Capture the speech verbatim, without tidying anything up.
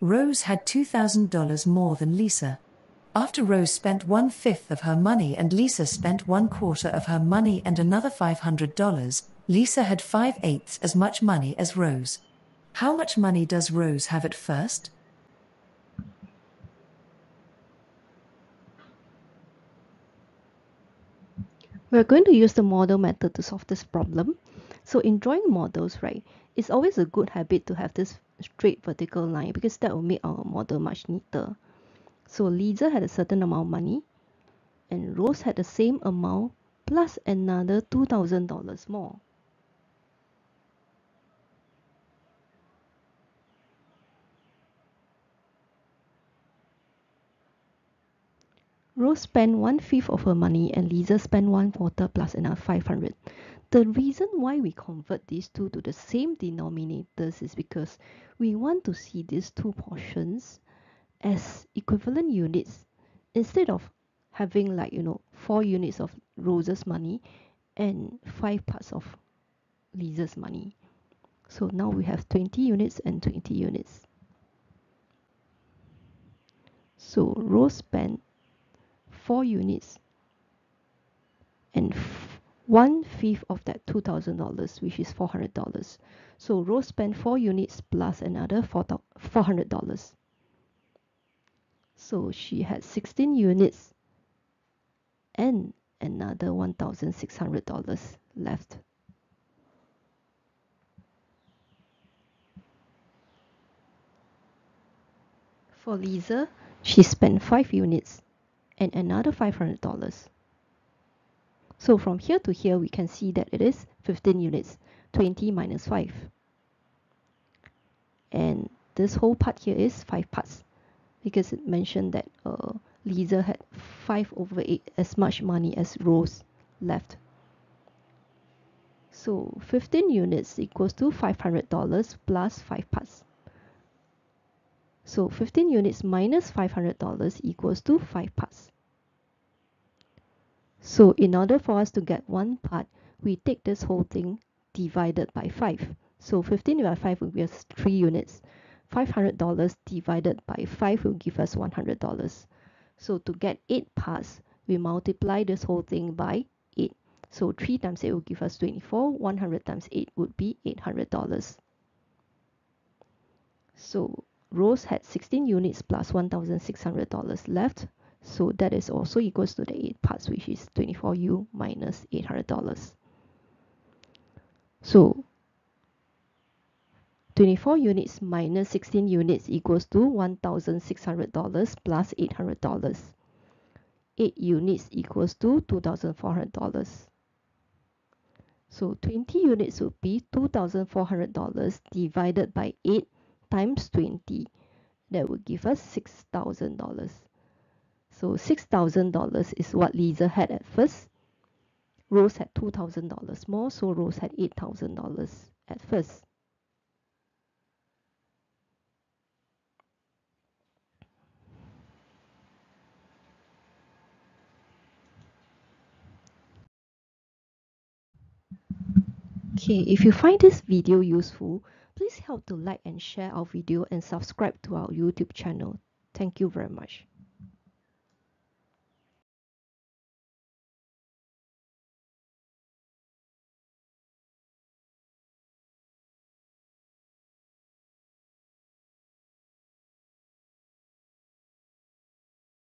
Rose had two thousand dollars more than Lisa. After Rose spent one-fifth of her money and Lisa spent one-quarter of her money and another five hundred dollars, Lisa had five-eighths as much money as Rose. How much money does Rose have at first? We're going to use the model method to solve this problem. So in drawing models, right, it's always a good habit to have this straight vertical line because that will make our model much neater. So Lisa had a certain amount of money and Rose had the same amount plus another two thousand dollars more. Rose spent one-fifth of her money and Lisa spent one-quarter plus another five hundred. The reason why we convert these two to the same denominators is because we want to see these two portions as equivalent units instead of having, like, you know, four units of Rose's money and five parts of Lisa's money. So now we have twenty units and twenty units. So Rose spent four units and one-fifth of that two thousand dollars, which is four hundred dollars. So Rose spent four units plus another four hundred dollars. So she had sixteen units and another one thousand six hundred dollars left. For Lisa, she spent five units and another five hundred dollars. So from here to here, we can see that it is fifteen units, twenty minus five. And this whole part here is five parts because it mentioned that uh, Lisa had five over eight as much money as Rose left. So fifteen units equals to five hundred dollars plus five parts. So fifteen units minus five hundred dollars equals to five parts. So in order for us to get one part, we take this whole thing divided by five. So fifteen divided by five will give us three units. five hundred dollars divided by five will give us one hundred dollars. So to get eight parts, we multiply this whole thing by eight. So three times eight will give us twenty-four. one hundred times eight would be eight hundred dollars. So Rose had sixteen units plus one thousand six hundred dollars left, so that is also equals to the eight parts, which is twenty-four U minus eight hundred dollars. So twenty-four units minus sixteen units equals to one thousand six hundred dollars plus eight hundred dollars. eight units equals to two thousand four hundred dollars. So twenty units would be two thousand four hundred dollars divided by eight times twenty, that would give us six thousand dollars. So six thousand dollars is what Lisa had at first. Rose had two thousand dollars more, so Rose had eight thousand dollars at first. Okay, if you find this video useful, please help to like and share our video and subscribe to our YouTube channel. Thank you very much.